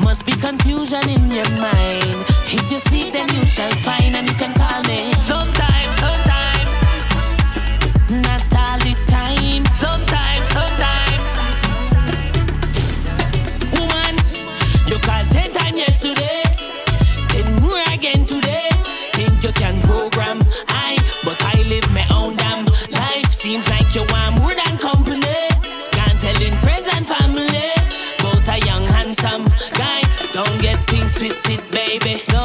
Must be confusion in your mind. If you see, then you shall find, and you can call me. Sometimes, not all the time. Sometimes. Woman, you called 10 times yesterday, 10 more again today. Think you can program I, but I live my own damn life. Seems like you want more than company. Can't tell in friends and family. Both a young handsome guy. Don't get things twisted, baby.